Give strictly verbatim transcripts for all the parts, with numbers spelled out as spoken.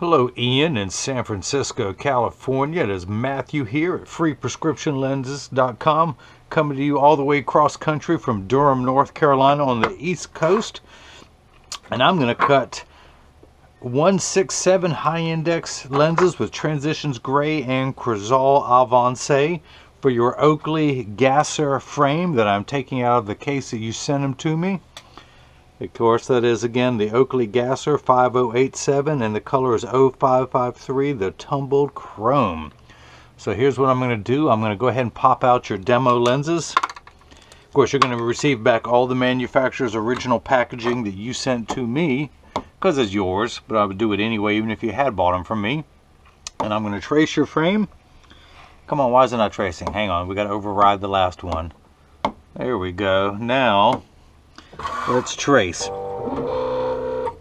Hello Ian in San Francisco, California. It is Matthew here at free prescription lenses dot com, coming to you all the way cross country from Durham, North Carolina on the East Coast. And I'm going to cut one six seven Hi Index lenses with Transitions Gray and Crizal Avancé for your Oakley Gasser frame that I'm taking out of the case that you sent them to me. Of course, that is again the Oakley Gasser five oh eight seven, and the color is oh five five three, the tumbled chrome. So here's what I'm going to do. I'm going to go ahead and pop out your demo lenses. Of course, you're going to receive back all the manufacturer's original packaging that you sent to me, because it's yours, but I would do it anyway, even if you had bought them from me. And I'm going to trace your frame. Come on, why is it not tracing? Hang on, we got to override the last one. There we go. Now let's trace. The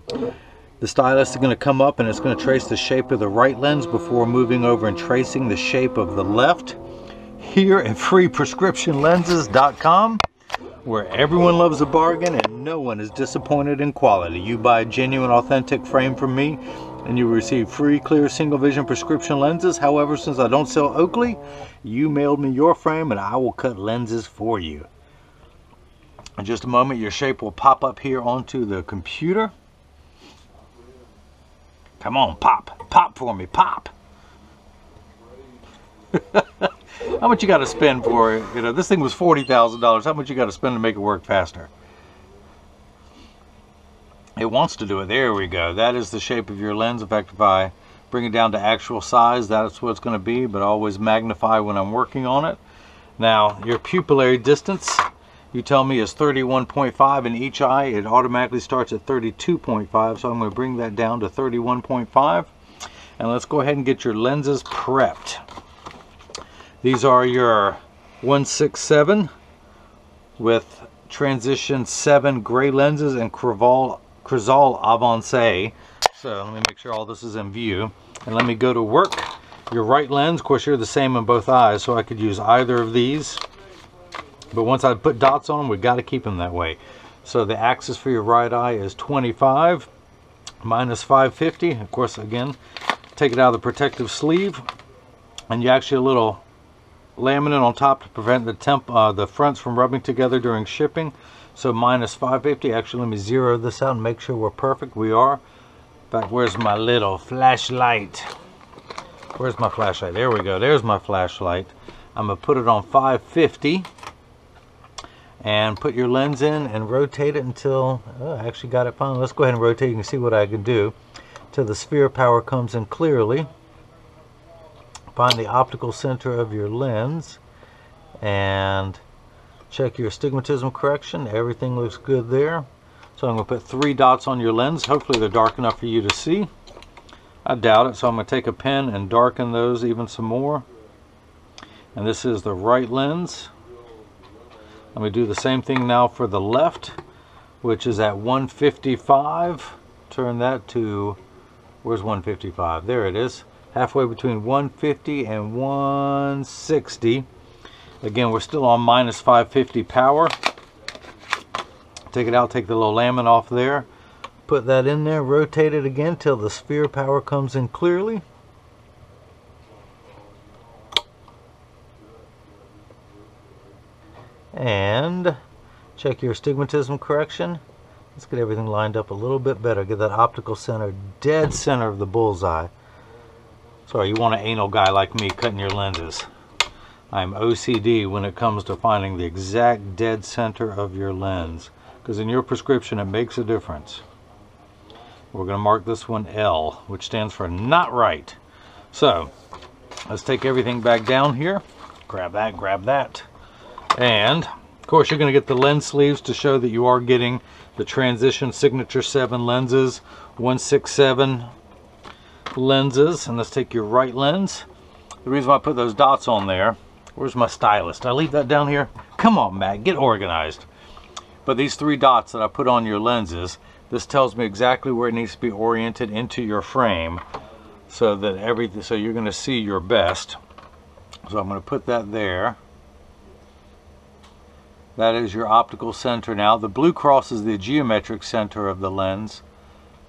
stylus is going to come up and it's going to trace the shape of the right lens before moving over and tracing the shape of the left. Here at free prescription lenses dot com, where everyone loves a bargain and no one is disappointed in quality. You buy a genuine, authentic frame from me and you receive free, clear, single vision prescription lenses. However, since I don't sell Oakley, you mailed me your frame and I will cut lenses for you. In just a moment, your shape will pop up here onto the computer. Come on, pop. Pop for me, pop. How much you got to spend for it? You know, this thing was forty thousand dollars. How much you got to spend to make it work faster? It wants to do it. There we go. That is the shape of your lens. In fact, if I bring it down to actual size, that's what it's going to be, but I always magnify when I'm working on it. Now, your pupillary distance, you tell me it's thirty-one point five in each eye. It automatically starts at thirty-two point five, so I'm going to bring that down to thirty-one point five. And let's go ahead and get your lenses prepped. These are your one six seven with Transition seven gray lenses and Crizal Avancé. So let me make sure all this is in view. And let me go to work. Your right lens, of course, you're the same in both eyes, so I could use either of these. But once I put dots on them, we've got to keep them that way. So the axis for your right eye is twenty-five minus five fifty. Of course, again, take it out of the protective sleeve. And you actually a little laminate on top to prevent the temp, uh, the fronts from rubbing together during shipping. So minus five fifty. Actually, let me zero this out and make sure we're perfect. We are. In fact, where's my little flashlight? Where's my flashlight? There we go. There's my flashlight. I'm going to put it on five fifty. And put your lens in and rotate it until, oh, I actually got it finally. Let's go ahead and rotate and see what I can do till the sphere power comes in clearly. Find the optical center of your lens and check your astigmatism correction. Everything looks good there. So I'm going to put three dots on your lens. Hopefully they're dark enough for you to see. I doubt it, so I'm going to take a pen and darken those even some more. And this is the right lens. Let me do the same thing now for the left, which is at one fifty-five. Turn that to, where's one fifty-five? There it is. Halfway between one fifty and one sixty. Again, we're still on minus five fifty power. Take it out, take the little laminate off there. Put that in there, rotate it again till the sphere power comes in clearly. And check your astigmatism correction. Let's get everything lined up a little bit better. Get that optical center dead center of the bullseye. Sorry, you want an anal guy like me cutting your lenses. I'm O C D when it comes to finding the exact dead center of your lens, because in your prescription it makes a difference. We're going to mark this one L, which stands for not right. So let's take everything back down here. Grab that, grab that. And, of course, you're going to get the lens sleeves to show that you are getting the Transition Signature seven lenses, one six seven lenses. And let's take your right lens. The reason why I put those dots on there, where's my stylus? Did I leave that down here? Come on, Matt, get organized. But these three dots that I put on your lenses, this tells me exactly where it needs to be oriented into your frame so that everything, so you're going to see your best. So I'm going to put that there. That is your optical center now. The blue cross is the geometric center of the lens,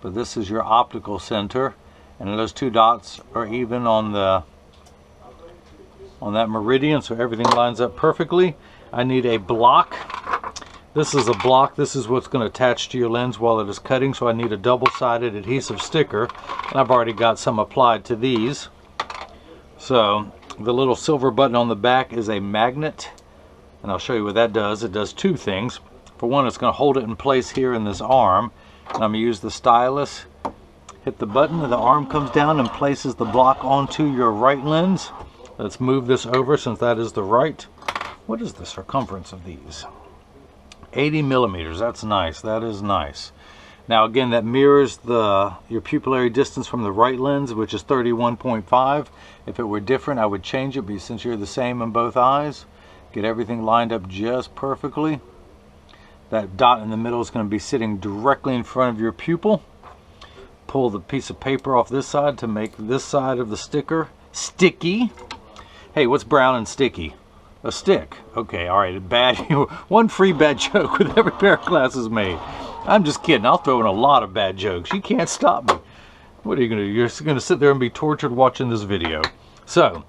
but this is your optical center. and those two dots are even on the on that meridian, so everything lines up perfectly. I need a block. This is a block. This is what's going to attach to your lens while it is cutting, so I need a double-sided adhesive sticker, and I've already got some applied to these. So the little silver button on the back is a magnet, and I'll show you what that does. It does two things. For one, it's going to hold it in place here in this arm, and I'm going to use the stylus, hit the button, and the arm comes down and places the block onto your right lens. Let's move this over since that is the right. What is the circumference of these? eighty millimeters. That's nice. That is nice. Now again, that mirrors the your pupillary distance from the right lens, which is thirty-one point five. If it were different, I would change it, but since you're the same in both eyes, get everything lined up just perfectly. That dot in the middle is going to be sitting directly in front of your pupil. Pull the piece of paper off this side to make this side of the sticker sticky. Hey, what's brown and sticky? A stick. Okay, all right, bad. One free bad joke with every pair of glasses made. I'm just kidding. I'll throw in a lot of bad jokes. You can't stop me. What are you going to do? You're going to sit there and be tortured watching this video. So,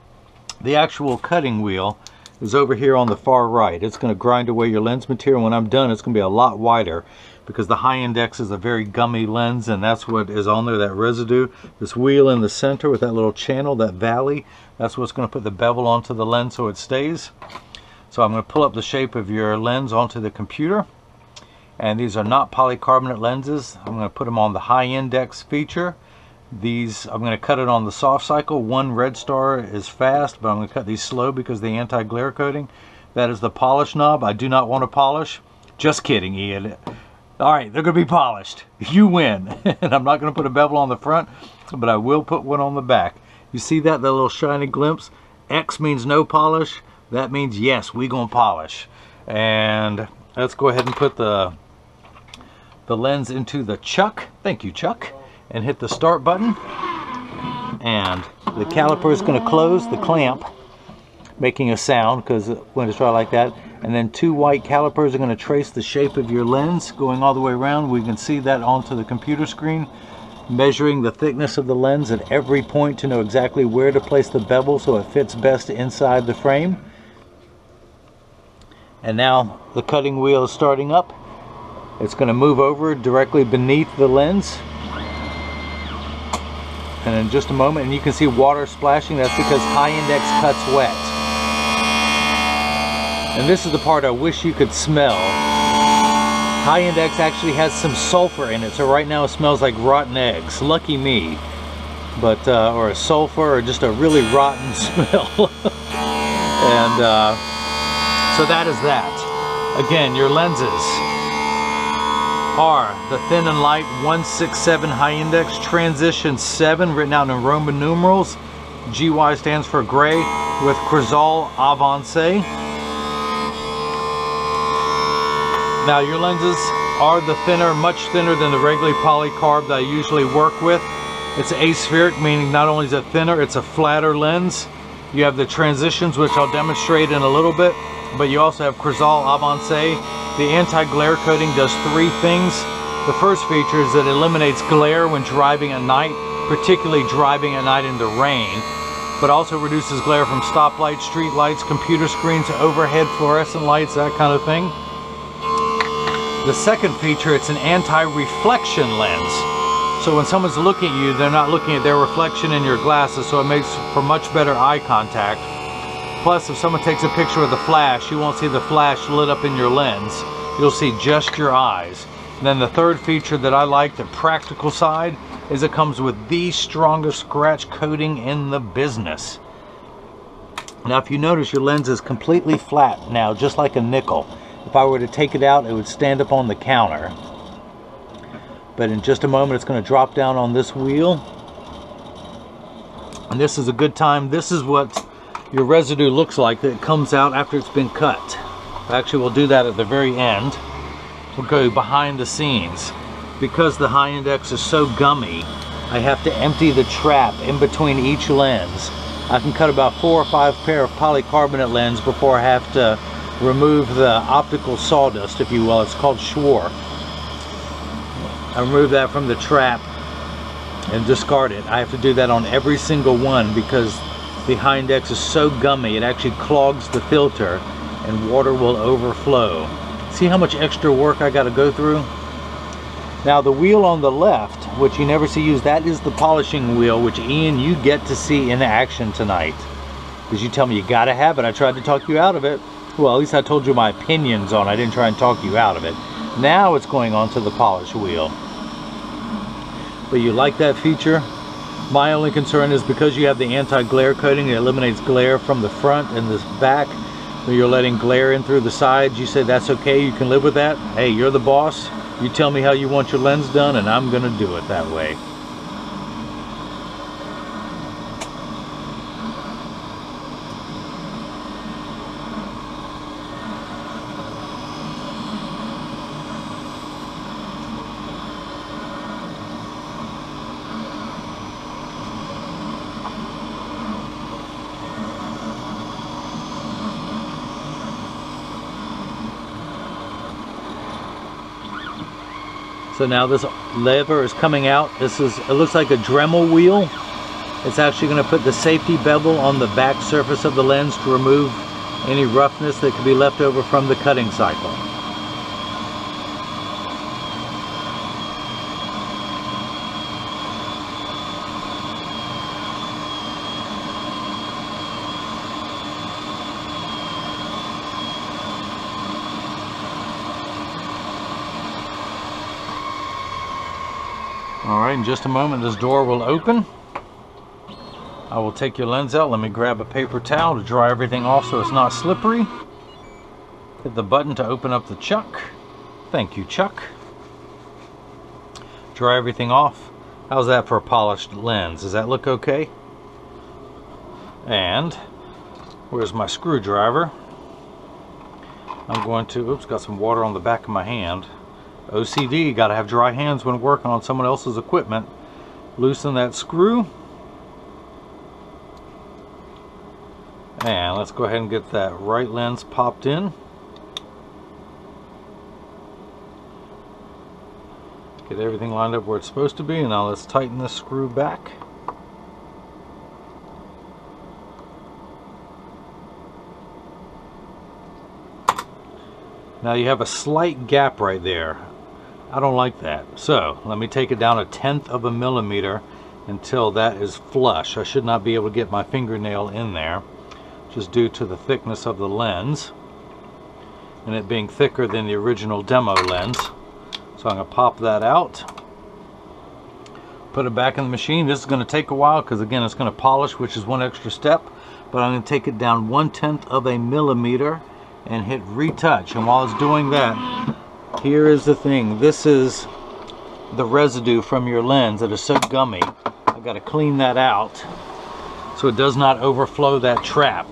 the actual cutting wheel is over here on the far right. It's going to grind away your lens material. When I'm done, it's going to be a lot wider because the Hi Index is a very gummy lens, and that's what is on there, that residue. This wheel in the center with that little channel, that valley, that's what's going to put the bevel onto the lens so it stays. So I'm going to pull up the shape of your lens onto the computer. And these are not polycarbonate lenses. I'm going to put them on the Hi Index feature. These, I'm going to cut it on the soft cycle. One red star is fast, but I'm going to cut these slow because of the anti-glare coating. That is the polish knob. I do not want to polish. Just kidding, Ian. All right, they're going to be polished. You win. And I'm not going to put a bevel on the front, but I will put one on the back. You see that, that little shiny glimpse? X means no polish. That means, yes, we're going to polish. And let's go ahead and put the, the lens into the chuck. Thank you, Chuck. And hit the start button, and the caliper is going to close the clamp, making a sound because when it's dry like that, and then two white calipers are going to trace the shape of your lens going all the way around. We can see that onto the computer screen, measuring the thickness of the lens at every point to know exactly where to place the bevel so it fits best inside the frame. And now the cutting wheel is starting up. It's going to move over directly beneath the lens. And in just a moment, and you can see water splashing. That's because Hi Index cuts wet. And this is the part I wish you could smell. Hi Index actually has some sulfur in it, so right now it smells like rotten eggs. Lucky me. But, uh, or a sulfur, or just a really rotten smell. And uh, so that is that. Again, your lenses are the Thin and Light one six seven Hi Index Transition seven, written out in Roman numerals. G Y stands for gray, with Crizal Avancé. Now your lenses are the thinner, much thinner than the regular polycarb that I usually work with. It's aspheric, meaning not only is it thinner, it's a flatter lens. You have the transitions, which I'll demonstrate in a little bit, but you also have Crizal Avancé. The anti-glare coating does three things. The first feature is that it eliminates glare when driving at night, particularly driving at night in the rain, but also reduces glare from stoplights, street lights, computer screens, overhead fluorescent lights, that kind of thing. The second feature, it's an anti-reflection lens. So when someone's looking at you, they're not looking at their reflection in your glasses, so it makes for much better eye contact. Plus, if someone takes a picture with a flash, you won't see the flash lit up in your lens. You'll see just your eyes. And then the third feature that I like, the practical side, is it comes with the strongest scratch coating in the business. Now, if you notice, your lens is completely flat now, just like a nickel. If I were to take it out, it would stand up on the counter. But in just a moment, it's going to drop down on this wheel. And this is a good time. This is what your residue looks like that comes out after it's been cut. Actually, we'll do that at the very end. We'll go behind the scenes. Because the Hi Index is so gummy, I have to empty the trap in between each lens. I can cut about four or five pair of polycarbonate lens before I have to remove the optical sawdust, if you will. It's called schwar. I remove that from the trap. and discard it. I have to do that on every single one because the Hi Index is so gummy it actually clogs the filter and water will overflow. See how much extra work I got to go through? Now the wheel on the left, which you never see used, that is the polishing wheel, which Ian, you get to see in action tonight. Because you tell me you gotta have it. I tried to talk you out of it. Well, at least I told you my opinions on it. I didn't try and talk you out of it. Now it's going on to the polish wheel. But you like that feature? My only concern is because you have the anti-glare coating, it eliminates glare from the front and the back. But you're letting glare in through the sides. You say that's okay, you can live with that. Hey, you're the boss. You tell me how you want your lens done and I'm gonna do it that way. So now this lever is coming out. This is, it looks like a Dremel wheel. It's actually going to put the safety bevel on the back surface of the lens to remove any roughness that could be left over from the cutting cycle. Alright, in just a moment this door will open. I will take your lens out. Let me grab a paper towel to dry everything off so it's not slippery. Hit the button to open up the chuck. Thank you, Chuck. Dry everything off. How's that for a polished lens? Does that look okay? And where's my screwdriver? I'm going to, oops, got some water on the back of my hand. O C D, gotta have dry hands when working on someone else's equipment. Loosen that screw. And let's go ahead and get that right lens popped in. Get everything lined up where it's supposed to be, and now let's tighten this screw back. Now you have a slight gap right there. I don't like that. So let me take it down a tenth of a millimeter until that is flush. I should not be able to get my fingernail in there just due to the thickness of the lens and it being thicker than the original demo lens. So I'm going to pop that out, put it back in the machine. This is going to take a while because again it's going to polish, which is one extra step, but I'm going to take it down one tenth of a millimeter and hit retouch. And while it's doing that, here is the thing. This is the residue from your lens that is so gummy. I've got to clean that out so it does not overflow that trap.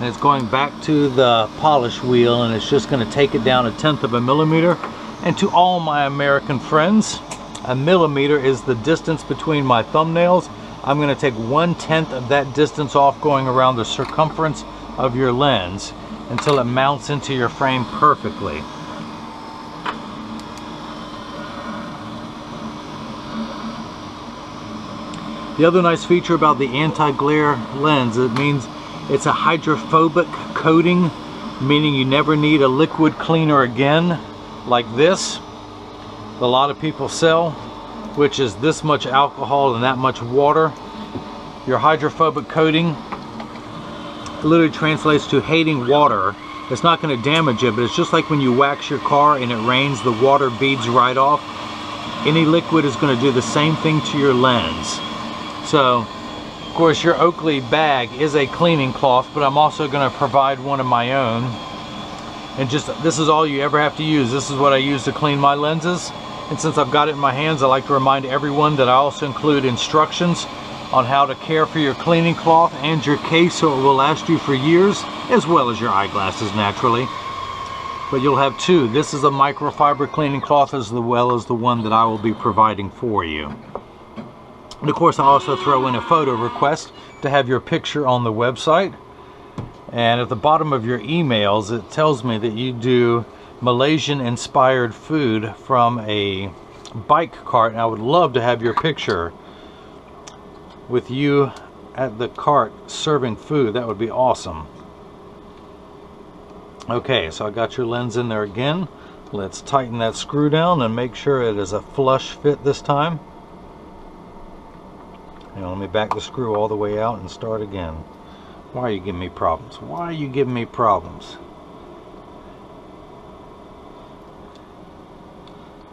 And it's going back to the polish wheel and it's just going to take it down a tenth of a millimeter. And to all my American friends, a millimeter is the distance between my thumbnails. I'm going to take one tenth of that distance off, going around the circumference of your lens until it mounts into your frame perfectly. The other nice feature about the anti-glare lens, it means it's a hydrophobic coating, meaning you never need a liquid cleaner again, like this. A lot of people sell, which is this much alcohol and that much water. Your hydrophobic coating literally translates to hating water. It's not going to damage it, but it's just like when you wax your car and it rains, the water beads right off. Any liquid is going to do the same thing to your lens. So, of course, your Oakley bag is a cleaning cloth, but I'm also going to provide one of my own. And just, this is all you ever have to use. This is what I use to clean my lenses. And since I've got it in my hands, I like to remind everyone that I also include instructions on how to care for your cleaning cloth and your case so it will last you for years, as well as your eyeglasses naturally. But you'll have two. This is a microfiber cleaning cloth as well as the one that I will be providing for you. And of course I also throw in a photo request to have your picture on the website. And at the bottom of your emails it tells me that you do Malaysian-inspired food from a bike cart, and I would love to have your picture with you at the cart serving food. That would be awesome. Okay, so I got your lens in there again. Let's tighten that screw down and make sure it is a flush fit this time. Now let me back the screw all the way out and start again. Why are you giving me problems? Why are you giving me problems?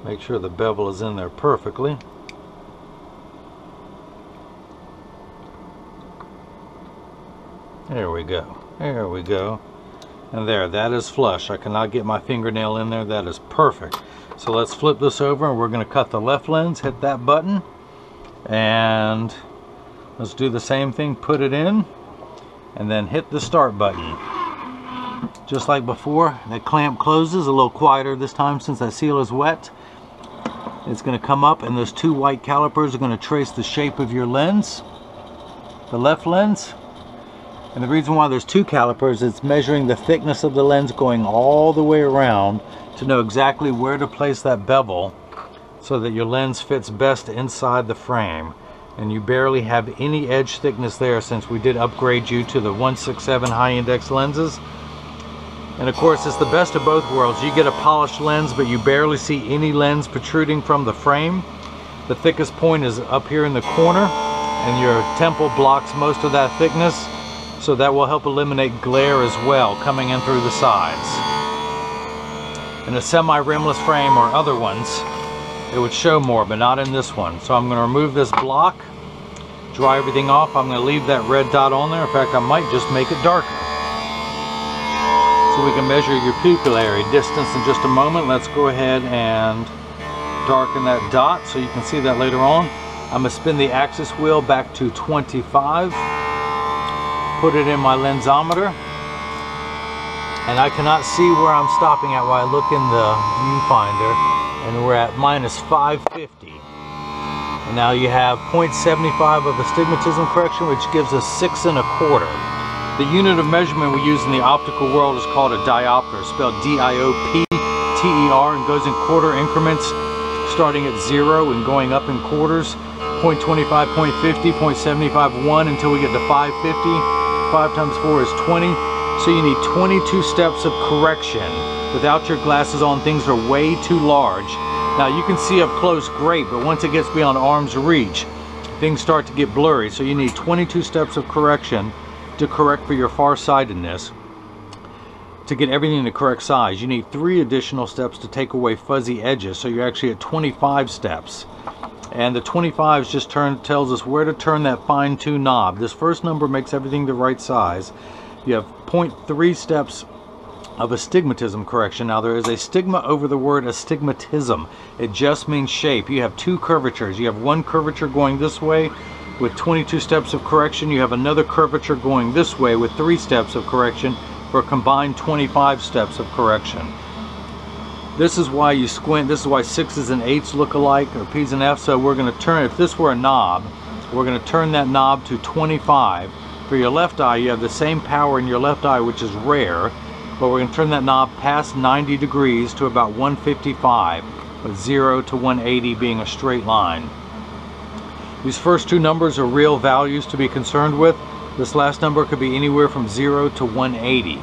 Make sure the bevel is in there perfectly. There we go. There we go. And there, that is flush. I cannot get my fingernail in there. That is perfect. So let's flip this over and we're going to cut the left lens, hit that button, and let's do the same thing. Put it in and then hit the start button. Just like before, the clamp closes, a little quieter this time since that seal is wet. It's going to come up and those two white calipers are going to trace the shape of your lens, the left lens. And the reason why there's two calipers is measuring the thickness of the lens going all the way around to know exactly where to place that bevel so that your lens fits best inside the frame. And you barely have any edge thickness there since we did upgrade you to the one six seven high index lenses. And of course, it's the best of both worlds. You get a polished lens, but you barely see any lens protruding from the frame. The thickest point is up here in the corner, and your temple blocks most of that thickness. So that will help eliminate glare as well coming in through the sides. In a semi-rimless frame or other ones, it would show more, but not in this one. So I'm going to remove this block, dry everything off. I'm going to leave that red dot on there. In fact, I might just make it darker. So we can measure your pupillary distance in just a moment. Let's go ahead and darken that dot so you can see that later on. I'm going to spin the axis wheel back to twenty-five. Put it in my lensometer, and I cannot see where I'm stopping at while I look in the viewfinder, and we're at minus five fifty. And now you have zero point seven five of astigmatism correction, which gives us six and a quarter. The unit of measurement we use in the optical world is called a diopter, spelled D I O P T E R, and goes in quarter increments, starting at zero and going up in quarters, zero point two five, zero point five zero, zero point seven five, one, until we get to five fifty. five times four is twenty, so you need twenty-two steps of correction. Without your glasses on, things are way too large. Now you can see up close great, but once it gets beyond arm's reach, things start to get blurry. So you need twenty-two steps of correction to correct for your farsightedness. To get everything the correct size, you need three additional steps to take away fuzzy edges, so you're actually at twenty-five steps. And the twenty-fives just turn, tells us where to turn that fine-tune knob. This first number makes everything the right size. You have zero point three steps of astigmatism correction. Now there is a stigma over the word astigmatism. It just means shape. You have two curvatures. You have one curvature going this way with twenty-two steps of correction. You have another curvature going this way with three steps of correction for a combined twenty-five steps of correction. This is why you squint. This is why sixes and eights look alike, or P's and F's. So we're going to turn, if this were a knob, we're going to turn that knob to twenty-five. For your left eye, you have the same power in your left eye, which is rare, but we're going to turn that knob past ninety degrees to about one fifty-five, with zero to one eighty being a straight line. These first two numbers are real values to be concerned with. This last number could be anywhere from zero to one eighty.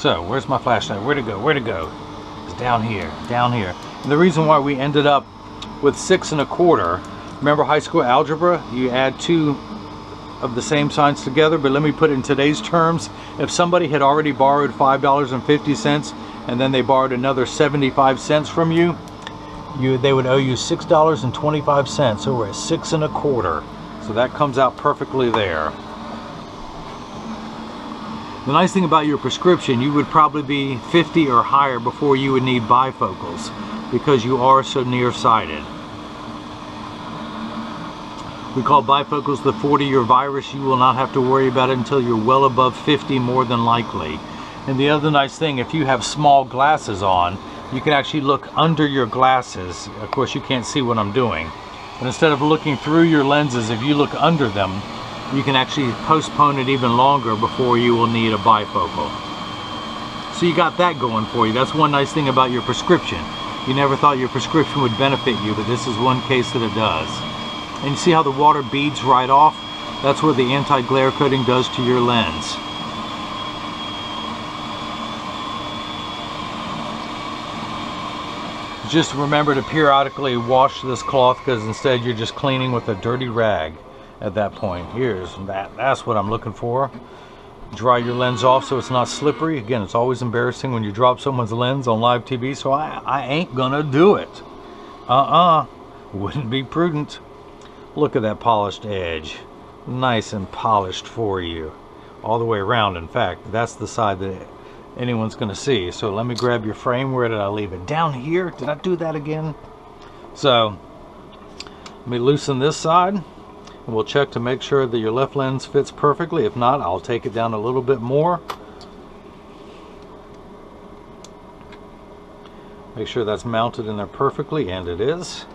So, where's my flashlight? Where'd it go? Where'd it go? It's down here, down here. And the reason why we ended up with six and a quarter, remember high school algebra? You add two of the same signs together, but let me put it in today's terms. If somebody had already borrowed five dollars and fifty cents and then they borrowed another seventy-five cents from you, you they would owe you six dollars and twenty-five cents. So we're at six and a quarter. So that comes out perfectly there. The nice thing about your prescription, you would probably be fifty or higher before you would need bifocals because you are so nearsighted. We call bifocals the forty year virus. You will not have to worry about it until you're well above fifty, more than likely. And the other nice thing, if you have small glasses on, you can actually look under your glasses. Of course, you can't see what I'm doing. But instead of looking through your lenses, if you look under them, you can actually postpone it even longer before you will need a bifocal. So you got that going for you. That's one nice thing about your prescription. You never thought your prescription would benefit you, but this is one case that it does. And you see how the water beads right off? That's what the anti-glare coating does to your lens. Just remember to periodically wash this cloth, because instead you're just cleaning with a dirty rag at that point. Here's that. That's what I'm looking for. Dry your lens off so it's not slippery. Again, it's always embarrassing when you drop someone's lens on live T V, so I, I ain't gonna do it. Uh-uh. Wouldn't be prudent. Look at that polished edge. Nice and polished for you. All the way around, in fact. That's the side that anyone's gonna see. So let me grab your frame. Where did I leave it? Down here? Did I do that again? So let me loosen this side, and we'll check to make sure that your left lens fits perfectly. If not, I'll take it down a little bit more. Make sure that's mounted in there perfectly, and it is.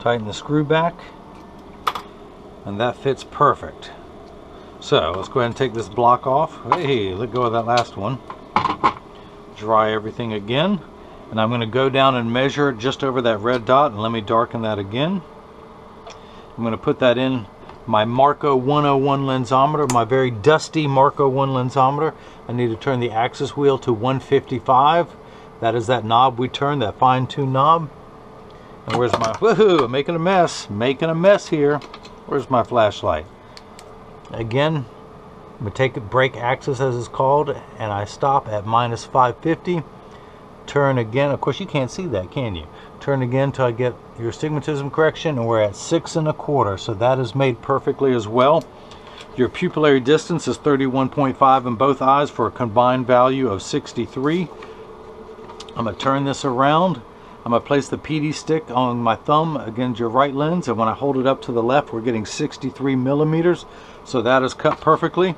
Tighten the screw back, and that fits perfect. So let's go ahead and take this block off. Hey, let go of that last one. Dry everything again. And I'm going to go down and measure just over that red dot, and let me darken that again. I'm going to put that in my Marco one oh one lensometer, my very dusty Marco one lensometer. I need to turn the axis wheel to one fifty-five. That is that knob we turned, that fine-tuned knob. And where's my, woohoo, I'm making a mess, making a mess here. Where's my flashlight? Again, I'm going to take a brake axis, as it's called, and I stop at minus five fifty. Turn again. Of course, you can't see that, can you? Turn again till I get your astigmatism correction, and we're at six and a quarter. So that is made perfectly as well. Your pupillary distance is thirty-one point five in both eyes for a combined value of sixty-three. I'm going to turn this around. I'm going to place the P D stick on my thumb against your right lens, and when I hold it up to the left, we're getting sixty-three millimeters. So that is cut perfectly.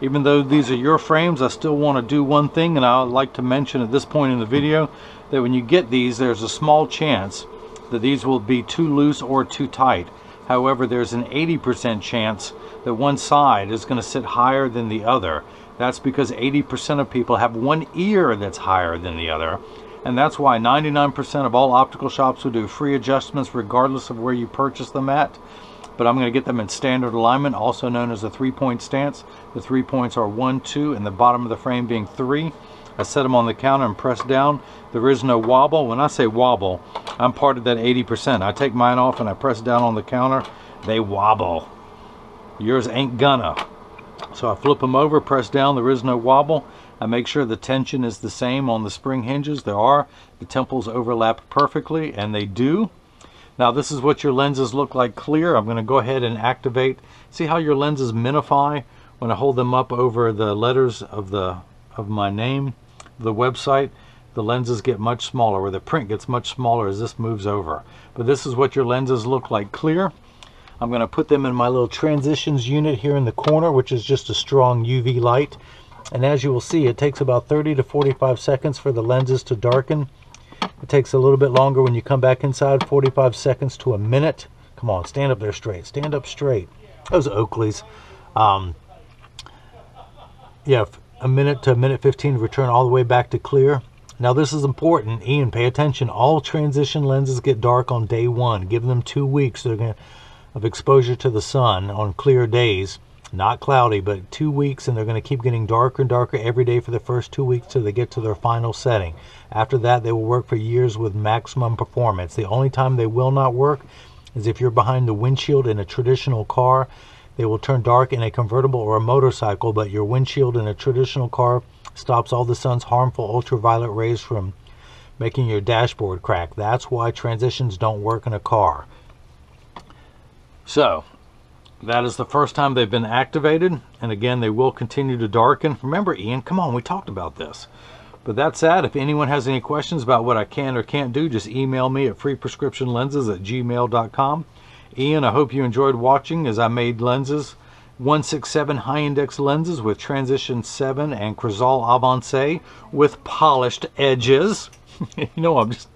Even though these are your frames, I still want to do one thing, and I would like to mention at this point in the video that when you get these, there's a small chance that these will be too loose or too tight. However, there's an eighty percent chance that one side is going to sit higher than the other. That's because eighty percent of people have one ear that's higher than the other. And that's why ninety-nine percent of all optical shops will do free adjustments regardless of where you purchase them at. But I'm going to get them in standard alignment, also known as a three-point stance. The three points are one, two, and the bottom of the frame being three. I set them on the counter and press down. There is no wobble. When I say wobble, I'm part of that eighty percent. I take mine off and I press down on the counter. They wobble. Yours ain't gonna. So I flip them over, press down. There is no wobble. I make sure the tension is the same on the spring hinges. There are. The temples overlap perfectly, and they do. Now this is what your lenses look like clear. I'm going to go ahead and activate. See how your lenses minify when I hold them up over the letters of the of my name, the website. The lenses get much smaller, or the print gets much smaller as this moves over. But this is what your lenses look like clear. I'm going to put them in my little transitions unit here in the corner, which is just a strong U V light. And as you will see, it takes about thirty to forty-five seconds for the lenses to darken. It takes a little bit longer when you come back inside, forty-five seconds to a minute. Come on, stand up there straight. Stand up straight. Those are Oakleys. Um, yeah, a minute to a minute fifteen to return all the way back to clear. Now this is important. Ian, pay attention. All transition lenses get dark on day one. Give them two weeks of exposure to the sun on clear days. Not cloudy, but two weeks, and they're going to keep getting darker and darker every day for the first two weeks till they get to their final setting. After that, they will work for years with maximum performance. The only time they will not work is if you're behind the windshield in a traditional car. They will turn dark in a convertible or a motorcycle, but your windshield in a traditional car stops all the sun's harmful ultraviolet rays from making your dashboard crack. That's why transitions don't work in a car. So that is the first time they've been activated, and again they will continue to darken. Remember, Ian, come on, we talked about this. But that's that. If anyone has any questions about what I can or can't do, just email me at free prescription lenses at gmail dot com. Ian, I hope you enjoyed watching as I made lenses, one six seven high index lenses with transition seven and Crizal Avancé with polished edges. You know, I'm just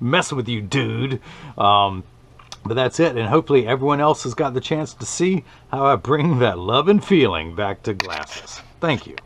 messing with you, dude. Um, But that's it, and hopefully everyone else has got the chance to see how I bring that love and feeling back to glasses. Thank you.